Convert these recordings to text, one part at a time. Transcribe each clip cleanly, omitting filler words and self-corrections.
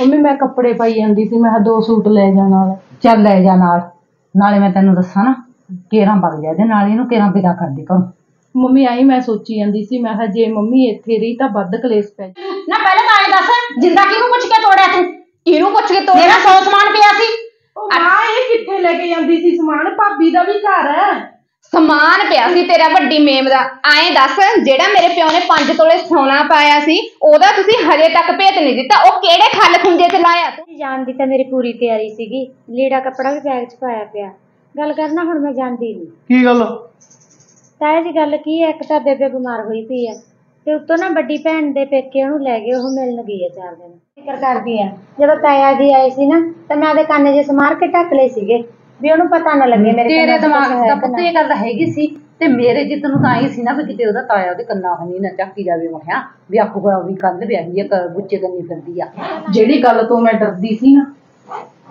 Mummy मैं कपड़े पाई जाती थी, मैं दो सूट ले जा नाल। चल ले जा नाल, नाले मैं तेनों दसा ना केरा बग जाए नाल इहनूं केरा विदा कर दे घरों। मम्मी आई मैं सोची जाती सी, मैं जे मम्मी इत्थे रही तां वध कलेश पै ना। पहले तां इह दस जिंदा किहनूं पुछ के तोड़िया तूं? किहनूं पुछ के तोड़िया? मेरा सौ समान पिया सी। ओ मां इह कित्थे ले के जांदी सी समान? भाभी दा भी घर है, समान पिया सी तेरा वड्डी मेम दा। आए दस जेड़ा मेरे प्यो ने 5 तोले सोना पाया सी ओदा तुसी हजे तक भेत नहीं दिता, ओ केड़े खल खुंजे च लाया? जान दी तां मेरी पूरी तैयारी सीगी, लीड़ा कपड़ा भी बैग च पाया पिया। गल करना हुण मैं जांदी नहीं। की गल ताए जी? गल की है, एक तां बेबे बीमार होई पई है ते उत्तों ना वड्डी भैण दे पेके ओनू लै गए, ओह मिलण गई है 4 दिन। फिकर करदी है जदों ताया जी आए सी ना तां मैं ओहदे काने जे समार के ढक लए सीगे ਵੀ ਉਹਨੂੰ ਪਤਾ ਨਾ ਲੱਗੇ ਮੇਰੇ ਤੇਰੇ ਦਿਮਾਗ ਦਾ ਪਤਾ ਇਹ ਗੱਲ ਹੈਗੀ ਸੀ ਤੇ ਮੇਰੇ ਜਿੱਤ ਨੂੰ ਤਾਂ ਆਈ ਸੀ ਨਾ ਵੀ ਕਿਤੇ ਉਹਦਾ ਤਾਇਆ ਉਹਦੇ ਕੰਨਾਂ ਹਣੀ ਨਾ ਚੱਕੀ ਜਾਵੇ। ਮਖਿਆ ਵੀ ਆਪੂ ਵੀ ਕੱਲ ਵਿਆਹੀ ਆ ਗੁੱਚੇ ਕੰਨੀ ਫਿਰਦੀ ਆ। ਜਿਹੜੀ ਗੱਲ ਤੋਂ ਮੈਂ ਡਰਦੀ ਸੀ ਨਾ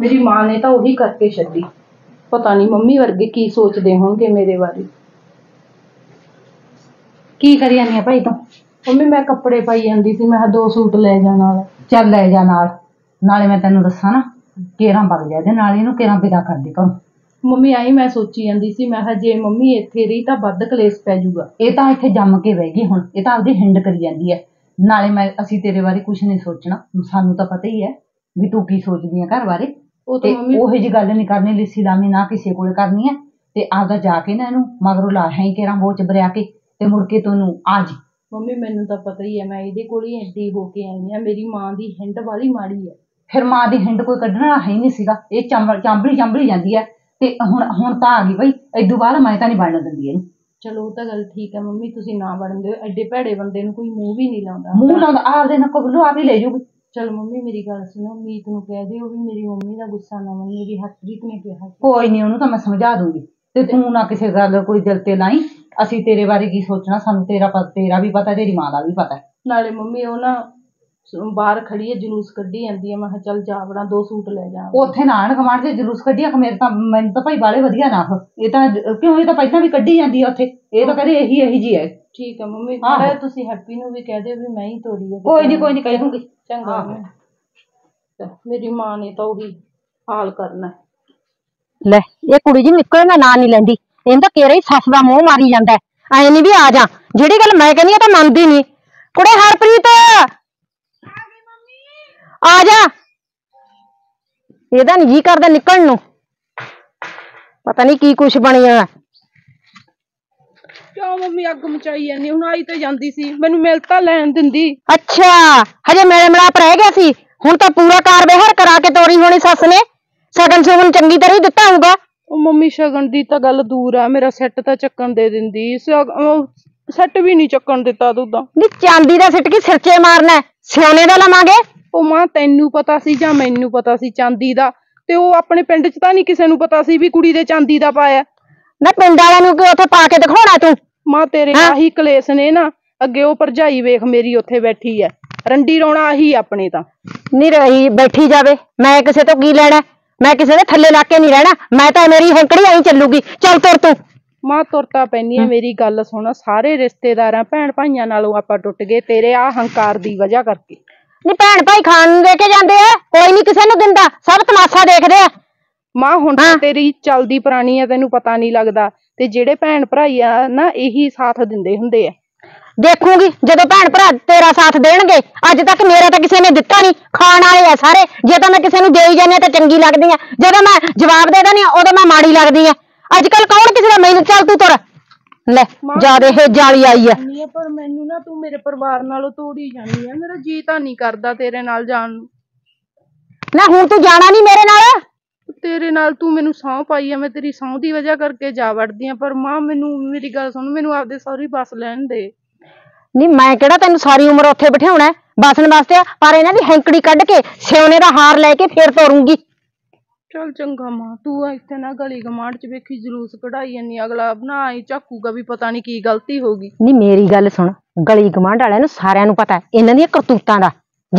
ਮੇਰੀ ਮਾਂ ਨੇ ਤਾਂ ਉਹੀ ਕਰਕੇ ਛੱਡੀ। ਪਤਾ ਨਹੀਂ ਮੰਮੀ ਵਰਗੇ ਕੀ ਸੋਚਦੇ ਹੋਣਗੇ ਮੇਰੇ ਬਾਰੇ। ਕੀ ਕਰੀ ਜਾਂਦੀ ਆ ਭਾਈ ਤੂੰ? ਮੰਮੀ ਮੈਂ ਕੱਪੜੇ ਪਾਈ ਜਾਂਦੀ ਸੀ, ਮੈਂ 2 ਸੂਟ ਲੈ ਜਾ ਨਾਲ। ਚੱਲ ਲੈ ਜਾ ਨਾਲ, ਨਾਲੇ ਮੈਂ ਤੈਨੂੰ ਦੱਸਾਂ ਨਾ केरा बग जाए नाल इहनूं केरा विदा कर दे घरों। मम्मी आई मैं सोची जाती सी, मैं जे मम्मी इत्थे रही तां वध कलेश पै जूगा। इह तां इत्थे जम के बह गई हुण, इह तां आपदी हिंड करी जांदी है। नाले मैं असीं तेरे बारे कुछ नहीं सोचना, सानूं तां पता ही है भी तूं की सोचदी है घर बारे। ओह जी गल नहीं करनी, लिस्सी लामी ना किसी कोल करनी है ते आपदा जाके ना इहनूं मगरों लाही केरा बोच बरिया के ते मुड़ के तैनूं आ जी। मम्मी मैनूं तां पता ही है मैं इहदे कोल ही एडी हो के आई हां, मेरी मां दी हिंड वाली माड़ी है। फिर मां की हिंड कोई कढ़ने वाला है ही नहीं सीगा, ये चांबली चांबली जाती है ते हुण तां आ गई भाई। इदों बाद मैं तां नहीं बनन दिंदी इहनूं। चलो तां गल ठीक है मम्मी, तुसीं ना बनन दिओ, एडे भैड़े बंदे नूं कोई मूँह भी नहीं लाउंदा। मूँह लाउंदा आपदे नक्कों बल्लों आप ही ले जूगी। चलो मम्मी मेरी गल सुणो, मीत नूं कह दिओ भी मेरी मम्मी दा गुस्सा ना मन्नी, मेरी हरप्रीत ने कहा कोई नहीं उहनूं तां मैं समझा दूंगी ते तूं ना किसी गल कोई दिल ते लाई। असीं तेरे बारे की सोचना, सानूं तेरा भी पता, तेरी मां दा भी पता। नाले मम्मी ओह ना बाहर खड़ी है जलूस कढ़ी जाती है, मैं चल जा बड़ा 2 सूट ले जा। उत्थे ना आण गवांढ दे जलूस कढ़िया मेरे तां मैनूं तां भाई बाले वधिया ना ये तां क्यों ये तां पैसा भी कढ़ी जाती है उत्थे। ये तां कहदे यही जी है। ठीक है मम्मी, थोड़ा तुसीं हैप्पी नूं भी कह दिओ भी मैं ही तोड़ी है। कोई नहीं कह दूंगी। चंगा मेरी मां ने तां उही हाल करना लै। ये कुड़ी जी निकल ना ना नहीं लैंदी, इहनूं तां केरे ही सस दा मूंह मारी जांदा है। ऐ नहीं भी आ जा, जिहड़ी गल मैं कहनी तां मनदी नहीं। कुड़े हरप्रीत आ जा, एदा नहीं जी करदा निकल नूं, पता नहीं की कुछ बन जाना। क्यों मम्मी अग मचाई जानी? हुण आई तां जांदी सी, मैनूं मिल तां लैण दिंदी। अच्छा हजे मेरे मिलाप रह गया सी, हुण तां पूरा कार बेहर करा के तोरी होनी सस ने। शगन शगन चंगी तरह दिता होगा? ओ मम्मी शगन दी तां गल दूर आ, मेरा सैट तां चक्कण दे दिंदी। सैट भी नहीं चक्कण दित्ता तूं तां। नी चांदी दा सिटकी सिरचे मारना, सोने दा लवांगे। ਉਹ ਮਾਂ ਤੈਨੂੰ ਪਤਾ ਸੀ ਜਾਂ ਮੈਨੂੰ ਪਤਾ ਸੀ ਚਾਂਦੀ ਦਾ, ਤੇ ਉਹ ਆਪਣੇ ਪਿੰਡ ਚ ਤਾਂ ਨਹੀਂ ਕਿਸੇ ਨੂੰ ਪਤਾ ਸੀ ਵੀ ਕੁੜੀ ਦੇ ਚਾਂਦੀ ਦਾ ਪਾਇਆ। ਨਾ ਪਿੰਡ ਵਾਲਿਆਂ ਨੂੰ ਕਿ ਉੱਥੇ ਪਾ ਕੇ ਦਿਖਾਉਣਾ ਤੂੰ? ਮਾਂ ਤੇਰੇ ਆਹੀ ਕਲੇਸ਼ ਨੇ ਨਾ, ਅੱਗੇ ਉਹ ਭਰਜਾਈ ਵੇਖ ਮੇਰੀ ਉੱਥੇ ਬੈਠੀ ਐ, ਰੰਡੀ ਰੋਣਾ ਆਹੀ ਆਪਣੇ ਤਾਂ। ਨਹੀਂ ਰਹੀ ਬੈਠੀ ਜਾਵੇ, ਮੈਂ ਕਿਸੇ ਤੋਂ ਕੀ ਲੈਣਾ? ਮੈਂ ਕਿਸੇ ਦੇ ਥੱਲੇ ਲਾ ਕੇ ਨਹੀਂ ਰਹਿਣਾ, ਮੈਂ ਤਾਂ ਮੇਰੀ ਹੌਂਕੜੀ ਆਈ ਚੱਲੂਗੀ। ਚੱਲ ਤੁਰ ਤੂੰ। ਮਾਂ ਤੁਰਤਾ ਪੈਣੀ ਐ, ਮੇਰੀ ਗੱਲ ਸੁਣ। ਸਾਰੇ ਰਿਸ਼ਤੇਦਾਰਾਂ ਭੈਣ ਭਾਈਆਂ ਨਾਲੋਂ ਆਪਾਂ ਟੁੱਟ ਗਏ ਤੇਰੇ ਆਹ ਹੰਕਾਰ ਦੀ ਵਜ੍ਹਾ ਕਰਕੇ। ਨੀ ਭੈਣ ਭਾਈ ਖਾਣ ਨੂੰ ਦੇ ਕੇ ਜਾਂਦੇ ਆ, ਕੋਈ ਨਹੀਂ ਕਿਸੇ ਨੂੰ ਦਿੰਦਾ, ਸਭ ਤਮਾਸ਼ਾ ਦੇਖਦੇ ਆ। ਮਾਂ ਹੁਣ ਤੇਰੀ ਚੱਲਦੀ ਪੁਰਾਣੀ ਆ, ਤੈਨੂੰ ਪਤਾ ਨਹੀਂ ਲੱਗਦਾ, ਤੇ ਜਿਹੜੇ ਭੈਣ ਭਰਾਈ ਆ ਨਾ ਇਹੀ ਸਾਥ ਦਿੰਦੇ ਹੁੰਦੇ ਆ। ਦੇਖੂਗੀ ਜਦੋਂ ਭੈਣ ਭਰਾ ਤੇਰਾ ਸਾਥ ਦੇਣਗੇ, ਅੱਜ ਤੱਕ ਮੇਰਾ ਤਾਂ ਕਿਸੇ ਨੇ ਦਿੱਤਾ ਨਹੀਂ। ਖਾਣ ਵਾਲੇ ਆ ਸਾਰੇ, ਜੇ ਤਾਂ ਮੈਂ ਕਿਸੇ ਨੂੰ ਦੇਈ ਜਾਂਦੀ ਆ ਤਾਂ ਚੰਗੀ ਲੱਗਦੀ ਆ, ਜਦੋਂ ਮੈਂ ਜਵਾਬ ਦੇ ਦਿੰਦੀ ਆ ਉਦੋਂ ਮੈਂ ਮਾੜੀ ਲੱਗਦੀ ਆ। ਅੱਜ ਕੱਲ ਕੌਣ ਕਿਸੇ ਦਾ ਮੈਨੂੰ? ਚੱਲ ਤੂੰ ਤੁਰ। ਲੈ ਜਿਆਦਾ ਇਹ ਜਾਲੀ ਆਈ ਆ। ਪਰ ਮੈਨੂੰ ਨਾ ਤੂੰ ਮੇਰੇ ਪਰਿਵਾਰ ਨਾਲੋਂ ਤੋੜੀ ਜਾਣੀ ਆ, ਮੇਰਾ ਜੀ ਤਾਂ ਨਹੀਂ ਕਰਦਾ ਤੇਰੇ ਨਾਲ ਜਾਣ ਨੂੰ। ਨਾ ਹੁਣ ਤੂੰ ਜਾਣਾ ਨਹੀਂ ਮੇਰੇ ਨਾਲ। ਤੇਰੇ ਨਾਲ ਤੂੰ ਮੈਨੂੰ ਸਹੁੰ ਪਾਈ ਆ, ਮੈਂ ਤੇਰੀ ਸਹੁੰ ਦੀ ਵਜ੍ਹਾ ਕਰਕੇ ਜਾ ਵੜਦੀ ਆ। ਪਰ ਮਾਂ ਮੈਨੂੰ ਮੇਰੀ ਗੱਲ ਸੁਣ, ਮੈਨੂੰ ਆਪਦੇ ਸਹੁਰੀ ਬਸ ਲੈਣ ਦੇ। ਨਹੀਂ ਮੈਂ ਕਿਹੜਾ ਤੈਨੂੰ ਸਾਰੀ ਉਮਰ ਉੱਥੇ ਬਿਠਾਉਣਾ ਬਸਣ ਵਾਸਤੇ, ਪਰ ਇਹਨਾਂ ਦੀ ਹੈਂਕੜੀ ਕੱਢ ਕੇ ਸੋਨੇ ਦਾ ਹਾਰ ਲੈ ਕੇ ਫੇਰ ਤੋਰੂੰਗੀ। चल चंगा मां, तू इत्थे ना गली गमांड च वेखी जलूस कढ़ाई जानी, अगला ना आई झाकूगा भी पता नहीं की गलती होगी। नहीं मेरी गल सुन, गली गमांड वालियां नूं सारियां नूं पता है इन्हां दियां करतूतां दा,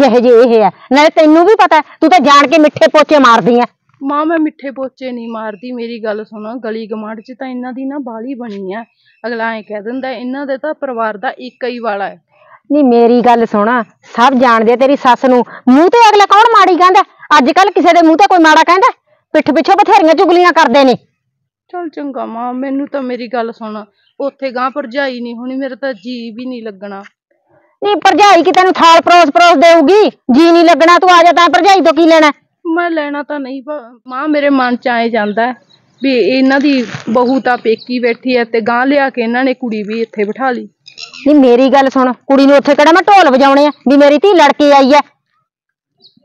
जिहे जे इह है। नाले तैनूं भी पता है, तू तां जाण के मिठे पोचे मारदी ऐ। मां मैं मिठे पोचे नहीं मारदी, मेरी गल सुन। गली गमांड च तां इन्हां दी ना बाली बणी है, अगला ऐ कह दिंदा इन्हां दे तां परिवार दा इक ही वाला है। नी मेरी गल सुन, सब जानदे तेरी सस नूं, मूंह ते अगला कौन माड़ी कहंदा? अजकल किसे दे मूंह ते कोई माड़ा कहंदा? पिठ पिछों बथेरियां चुगलियां करदे ने। चल चंगा मां, मैनू तां मेरी गल सुन, उत्थे गां भरजाई नहीं होनी, मेरा तां जी भी नहीं लगना। नी भरजाई कि तैनू थाल परोस परोस देऊगी, जी नहीं लगना, तू आ जा, तां भरजाई तो की लेना? मैं लेना तां नहीं मां, मेरे मन च आए जांदा भी इन्हां दी बहू तां पेकी बैठी है ते गां लिया के इन्हां ने कुड़ी भी इत्थे बिठा ली। नी मेरी गल सुन, कुड़ी नूं उत्थे किहड़ा मैं ढोल वजाउणे आ भी मेरी धी लड़के आई है।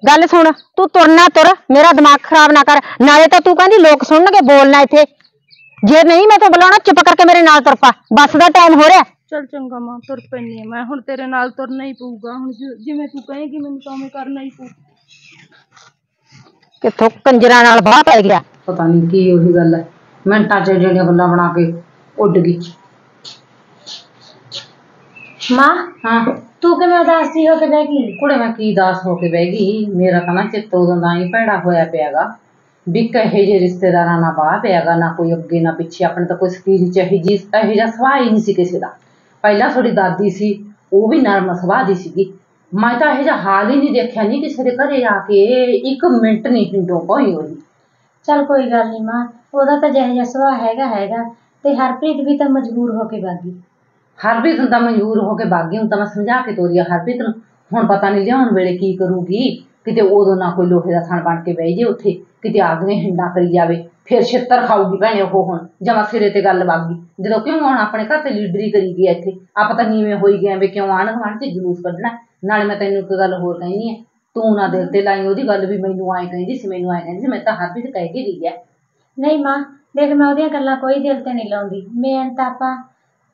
गल सुन, तू तुरना तुर, मेरा दिमाग खराब ना कर, नाले तां तू कहंदी लोक सुणनगे बोलना इत्थे, जे नहीं मैं तो बुलाउणा चुप करके मेरे नाल तुर पा, बस दा टाइम हो रिहा। चल चंगा मां, तुर पैनी आ मैं, हुण तेरे नाल तुरना ही पऊगा, हुण जिवें तू कहेगी मैनूं तां करना ही पऊ। कित्थों कंजरां नाल बाह पै गया, पता नहीं की ओही गल है, मिनटां च ਜਿਹੜੀਆਂ ਗੱਲਾਂ ਬਣਾ ਕੇ ਉੱਡ ਗਈ। मां हां तू कि मैं उदासी होके बह गई? कुड़े मैं की दास होके बह गई, मेरा तो ना चित्त उदों दा ही भैड़ा होया पियागा भी, कहे जे रिश्तेदारां नाल वाह पियागा, ना कोई अगे ना पिछे, अपने तो कोई सकीरी चाही जी इहो जिहा सुभाअ ही नहीं सी किसी दा। पहला थोड़ी दादी सी वो भी नरम सुभाअ दी सीगी, मैं तो इहो जिहा हाल ही नहीं देखिया नहीं किसी दे घरे आके, एक मिनट नहीं हिंडो कोई होई। चल कोई गल नहीं मां, ओहदा तां जिहो जिहा सुभाअ हैगा हैगा, ते हरप्रीत भी तां मजबूर होके भागी। हरप्रीत नूं तां मंजूर होके भागी, हूं तां मैं समझा के तोरी हरप्रीत नूं, हुण पता नहीं लियाउण वेले की करूगी, किते उदों ना कोई लोहे दा थण बन के बहि जे उत्थे, किते आगने हिंडा करी जावे, फिर छित्तर खाऊगी भैणे ओह। हुण जमा सिरे ते गल वागी, जदों क्यों हुण अपने घर ते लीडरी करी गई इत्थे, आप तां नीवें होई गए वे, क्यों आण गवाण ते जलूस कढणा। नाले मैं तैनूं इक गल होर कहनी है, तूं ना दिल ते लाई ओहदी गल भी मैनूं आए कहिंदी सी, मैनूं आए कहिंदी सी, मैं तां हरप्रीत कह के गई है। नहीं मां देख, मैं ओहदियां गल्लां कोई दिल ते नहीं लाउंदी, मैं तां आपां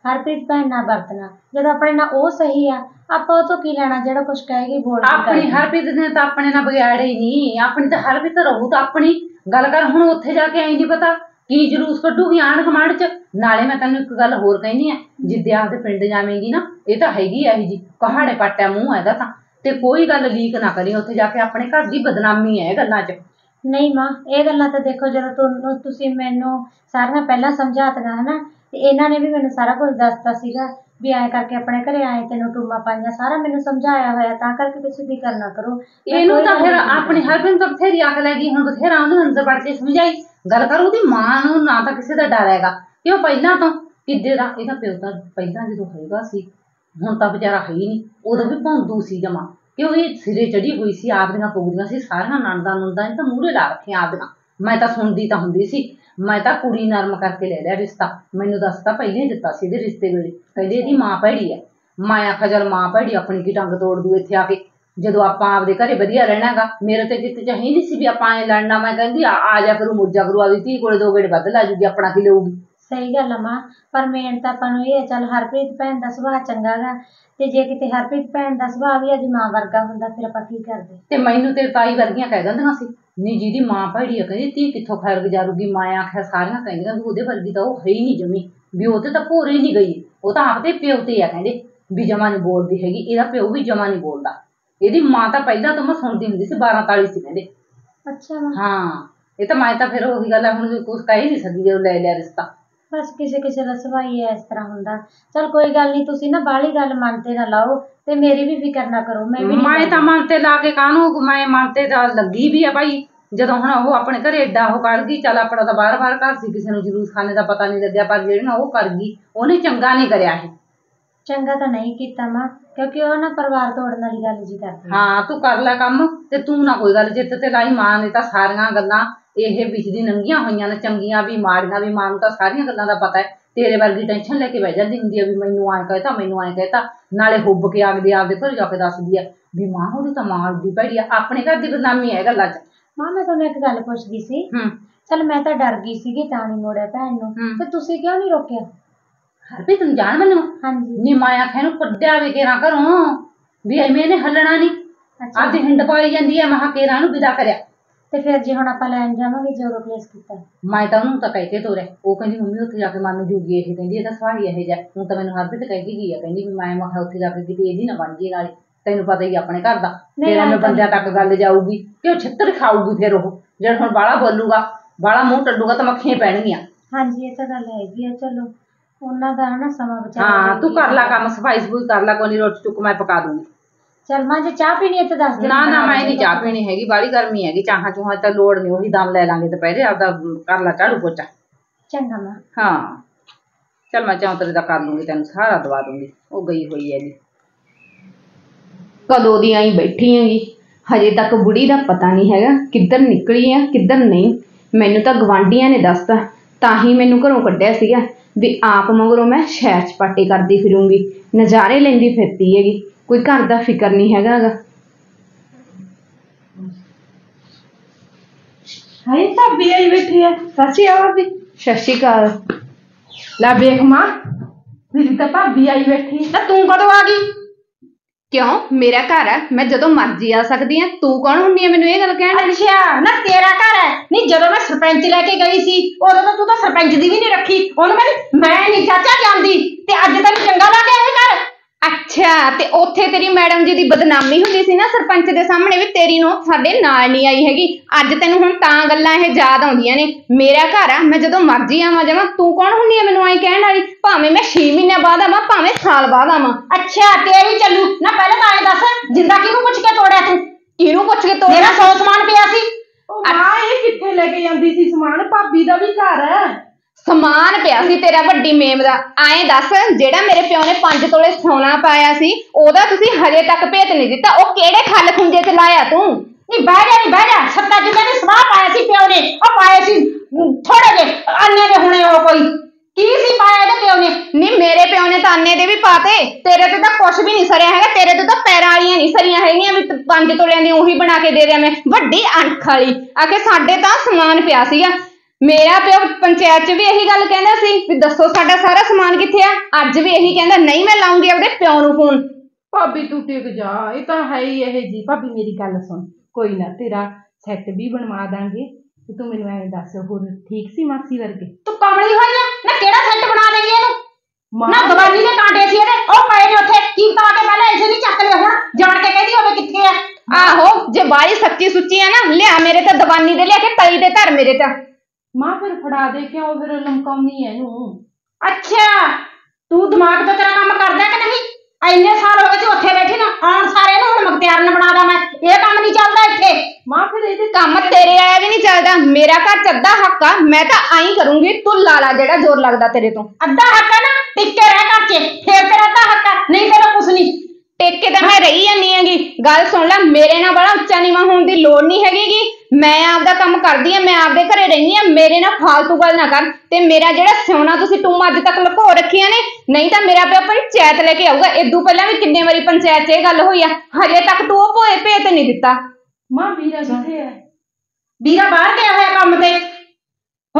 हरप्रीत भैन ना वरतना, जब अपने ना वो सही है, आप तो की लेना, जो कुछ कहेगी बोल। अपनी हरप्रीत ने तो अपने ना बगैड़ ही नहीं, अपनी तो हरप्रीत रहू तो अपनी गल कर, हुण उत्थे जाके आई नहीं पता की जलूस कड्डूगी आंढ गुआंढ च। नाले मैं तैनूं इक गल होर कहनी है, जिद्दे आपदे पिंड जावेंगी ना, यह तो हैगी इहो जी कहाड़े पट्ट है मूँह इहदा, तां ते कोई गल लीक ना करी उत्थे जाके, अपने घर दी बदनामी है गल्लां च। नहीं मां ये गल्लां तां देखो, जदों तुसीं मैनूं सारियां पहलां समझातना है ना, इन्होंने भी मैंने सारा कुछ दसता सीगा भी ऐ करके अपने घरे आए, तेनों टूमा पाइया, सारा मैंने समझाया होया, तां करके तुसीं फिकर ना करो। इहनूं तां फिर अपनी हरप्रीत तां बथेरी आख लैगी, हुण बथेरा उहनूं अंदर वड़ के समझाई, गल कर उहदी मां नूं ना तां किसे दा डर हैगा, कि ओह पहिलां तों किद्दे दा, इहदा पिओ तां पहिलां जदों होएगा सी, हुण तां बेचारा है ही नहीं, उदों भी भौंदू सी जमा, कि ओह सिरे चढ़ी हुई सी, आपदियां पूरियां सी सारियां नणदां नुंदां तां मूहरे ला रखियां आपदियां। मैं तां सुणदी तां हुंदी सी, मैं तां कुड़ी नरम करके ले लिया रिश्ता, मैनू दसता पहले दिता सी रिश्ते वेले, कहदे इहदी मां भैड़ी है, मैं आखा चल मां भैड़ी अपनी की टंग तोड़ दू इत्थे आके, जदों आपां आपदे घरे वधिया रहना गा, मेरे ते चित्त च ही नहीं सी भी आपां ऐ लड़ना, मैं कहंदी आ जा करू मुरजा करू, आदी धी कोले दो गेड़े वध ला जूगी, अपना की लऊगी। सही गल है मां, पर मेन तां आपां नूं इह है, चल हरप्रीत भैन दा सुभाअ चंगा गा, ते जे किते हरप्रीत भैन दा सुभाअ भी अज मां वर्गा हुंदा, फिर आपां की करदे? ते मैनू ते ताई वर्गियां कह दिंदियां सी, नी जिहदी मां भैड़ी कहती धी कित्थों खैर गुजारूगी, मां आख्या सारियां कहिंदियां भी उहदे वर्गी तां ओह है ही नहीं जमी, भी ओह ते तां भोरे ही नहीं गई, ओह तां आपदे पिओ ते आ, कहंदे भी जमा नहीं बोलदी हैगी, इहदा पिओ भी जमा नहीं बोलदा, इहदी मां तां पहिलां तां मैं सुणदी हुंदी सी 12 ताली सी कहंदे। अच्छा मां हां, इह तां मैं तां फिर ओही गल है, हुण कुछ कह ही नहीं सकदी जदों लै लिया रिश्ता, बस किसे किसे दा सुभाई इस तरह हुंदा। चल कोई गल नहीं, तुसीं ना बाहली गल मनते ना लाओ, ते मेरी भी फिकर ना करो, मैं भी मैं तां मनते ला के काहनूं, मैं मनते तां लगी भी है भाई, जदों हुण ओह अपने घरे एडा ओह कर गई, चल अपना तां बार बार घर सी, किसी नूं जलूस खाने दा पता नहीं लग्गिया, पर जिहड़ी ना ओह कर गई, ओहने चंगा नहीं करिया है, चंगा तां नहीं कीता मां, क्योंकि ओह ना परिवार तोड़न वाली गल जी करदी। हां तूं कर लै कम्म, ते तूं ना कोई गल जित्त ते लाई, मां ने तां सारियां गल्लां इह विच दी नंगियां होईयां ने, चंगियां भी माड़ियां भी, मां नूं तां सारियां गल्लां दा पता है, तेरे वर्गी टेंशन लैके बह जांदी हुंदी आ भी मैनूं आए कहता मैनूं आए कहता, नाले हुब्ब के आखदी आपदे घर जा के दसदी आ भी मां ओहदी तां मां दी भैड़ी आ, अपने घर दी बदनामी है गल्लां च। मां मैं तुहानूं इक गल पुछदी सी, चल मैं तां डर गई सीगी तां नहीं मोड़िया भैन नूं, ते तुसीं क्यों नहीं रोकिया? हरप्रीत नूं जाण बन्नो हांजी नी, माया खैनूं कड्डिया वे केरा घरों भी, एवें ने हलणा नहीं, अज हिंड पाई जांदी है, महा केरा नूं विदा करिया, ते फिर जे हुण आपां लैण जावांगे जोरो कलेश कीता। मैं तां ओहनूं तां कह के तोरिया, ओह कहंदी मम्मी उत्थे जा के मन जूगी, इह कहंदी इह तां सुभाई इहो जिहा, हुण तां मैनूं हरप्रीत कह के गई आ, कहंदी भी मैं महा उत्थे जा के किते इहदी ना बन जी, नाले तेन पता ही अपने घर का तेरा में बंद तक गल जाऊगी, कि छित्तर खाऊगी, फिर वह जो हम बाला बोलूगा बाला मूँह टडूगा तो मक्खियां पैणगियां। हाँ जी ये तो गल हैगी है, चलो हाँ तू कर ला काम सफाई सफूई कर ला कोनी रोटी टुक मैं पका दूंगी। चल मां जो चाह पीनी है तो दस ना ना मैं नहीं चाह पीनी हैगी बारी गर्मी हैगी चाह चूह तो लोड़ नहीं वही दाम ले लांगे तो पहले आपका कर ला झाड़ू पोचा चंगा मां। हाँ चल मैं चाह तेरे का कर लूंगी तेन सारा दवा दूंगी वो गई हुई है कदों दी आई बैठी हैगी हजे तक बुढ़ी का पता नहीं है किधर निकली है किधर नहीं मैनू तो गवांढियां ने दसता ता ही मैनू घरों कड्ढिया सीगा भी आप मगरों मैं शहर चपाटे करती फिरूंगी नज़ारे लेंदी फिरती हैगी कोई घर का फिक्र नहीं हैगा। हाय भाभी आई बैठी है सच्ची आ भाभी सत श्री अकाल। ला देख मां मेरी तो भाभी आई बैठी तो तू कदों आ गई क्यों मेरा घर है मैं जदों मर्जी आ सकती हूं तू कौन हुंदी है मैनूं ये गल कहण। अच्छा ना तेरा घर है नहीं जदों मैं सरपंच लेके गई सी उदों तो तू तो सरपंच दी भी नहीं रखी ओन मैं नहीं चाचा जानदी ते अज तैनूं चंगा लग गया ये घर। अच्छा ते ओथे तेरी मैडम जी दी बदनामी हुंदी सी ना सरपंच दे सामने भी तेरी नूं साडे नाल नहीं आई हैगी अज तैनूं हुण तां गल्लां इह याद आउंदियां ने। मेरा घर आ मैं जदों मर्जी आवां जावां तू कौन हुंदी है मैनूं आई कहण वाली भावें मैं 6 महीने बाद आवां भावें साल बाद आवां। अच्छा तेरी चलू ना पहले ताए दस जिंदा किनू पुछ के तोड़िया तू किनू पुछ के तोड़िया मेरा 100 समान पिया सी ओ मां ये किथे लेके जांदी सी समान भाभी दा भी घर है समान पिया सी तेरा वड्डी मेम दा आए दस जेड़ा मेरे पिओ ने 5 तोले सोना पाया सी ओदा तुसी हजे तक भेत नहीं दिता ओ केड़े खल खुंजे च लाया तू नी बैठ जा सत्ता जिंदा ने समान पाया सी पिओ ने ओ पाया सी थोड़े जे अन्ने दे हुणे ओ कोई की सी पाया दे पिओ ने नी मेरे पिओ ने ताने दे भी पाते तेरे ते तां कुछ भी नहीं सरिया है तेरे ते तां पैरां वालियां नहीं सरियां हैगियां भी 5 तोलियां दी ओही बना के दे दिया मैं वड्डी अणख वाली आके साडे तां समान पिया सीगा मेरा पिओ पंचायत च भी यही गल कहंदा सी भी दसो साडा सारा समान किथे आ अज भी यही कहंदा नहीं मैं लाऊंगी अपने पिओ नूं फोन। भाभी तू टिक जा ये तां है ही इह जी भाभी मेरी गल सुन कोई ना तेरा सैट भी बनवा दांगे तू मैनूं ऐ दस होर ठीक सी मासी वर्गे तू कमली होई ना केड़ा सैट बना देंगे इहनूं ना दवाई ने कांटे सी इहदे ओ पए ने उथे कीमता के पहले ऐसे नहीं चक ले हुण जान के कहदी होवे किथे है आहो जे बारी सच्ची सुच्ची है ना लिया मेरे ते दवाई दे लिया के तली दे धर मेरे ते मां फिर फड़ा दे क्यों फिर लमकाउनी है नू। अच्छा तू दिमाग तो तेरा काम करदा है कि नहीं इन्ने साल हो गए तू उथे बैठी ना आण सारे नू हुण मख्तियार न बना दा मैं ये काम नहीं चलदा इथे मां फिर इहदे काम तेरे आया भी नहीं चलदा मेरा घर चद्दा हक आ मैं तां आई करूंगी तू लाला जेड़ा जोर लगदा तेरे तो अद्दा हक है ना टिके रह कर के फिर तेरा ता हक है नहीं तेरा कुछ नहीं टेके तो मैं रही जानी हैगी गल सुन ला मेरे नाल बड़ा उच्चा नीवा होने की लोड़ नहीं हैगी मैं आपदा काम करदी हां मैं आपदे घरे रही हां मेरे नाल फालतू गल ना कर ते मेरा जिहड़ा सोना तुसी तू अज तक लुको रखिया ने नहीं तां मेरा पिओ पंचायत लेके आऊगा इदू पहला भी किन्ने वारी पंचायत च इह गल होई आ हजे तक तू ओह भोए भेत नहीं दिता। मां वीरा किथे है वीरा बाहर गया होया काम ते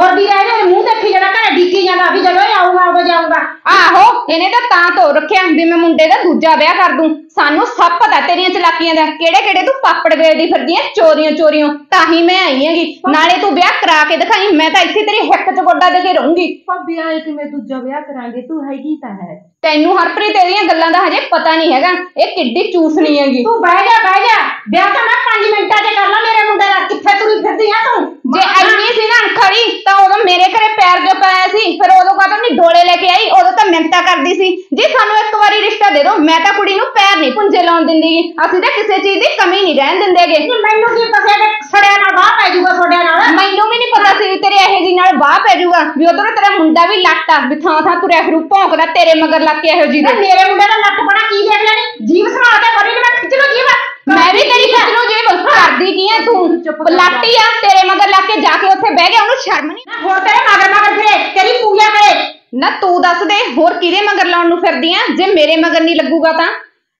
और वीरा इहदे मूंह देखी जाणा घरे डीकी जांदा भी चलो ये आऊगा उदों जाऊगा आहो इहने तां तां तो रखिया भी मैं मुंडे दा दूजा ब्याह कर दूं सानू सब पता तेरियां चलाकीआं दा किहड़े किहड़े तू पापड़ बेचदी फिरदी ऐ चोरियों चोरियों तां ही मैं आई हैगी नाले तू ब्याह करा के दिखाई मैं तां इत्थे तेरी हिक च गोडा दे के रहूंगी। भाभी आए कि मैं दूजा ब्याह करांगे तू हैगी तां है तैनू हरप्रीत तेरियां गल्लां दा हजे पता नहीं हैगा इह किड्डी चूसनी हैगी तू बैठ जा ब्याह तां मैं 5 मिंटां च कर ला मेरे मुंडे दा कित्थे तुरी फिरदी ऐ तू जे ऐनी सी ना अणखड़ी तां उदों मेरे घरे पैर जो पाया सी फिर उदों काहतों नी डोले लेके आई उदों तां मिंता करदी सी जी सानू एक वारी रिश्ता दे दो मैं तां कुड़ी नूं पैर नहीं पुंजे लाउण दिंदी असीं तां किसी चीज़ दी कमी नहीं रहण दिंदेगे मैनूं की पता है सड़िया नाल वाह पै जूगा सोडिया नाल मैनूं भी नहीं पता सी तेरे इहो जी नाल वाह पै जूगा भी उधर तेरा मुंडा भी लट्ट आ भी थां थां तुरै फिरू भौंकदा तेरे मगर लग के इहो जी दे मेरे मुंडे दा लट्ट बना की देख लेनी जीव समा के बरी मैं खिच लूं जीव मैं भी तेरी खिच लूं जीव करदी की है तू लट्टी आ तेरे मगर लग के जाके उत्थे बह गया ओनू शर्म नहीं ना होर तेरे मगर मगर फिरे तेरी पूजा करे ना तू दस दे होर किरे मगर लाउण नूं फिरदी आ जे मेरे मगर नहीं लगूगा तां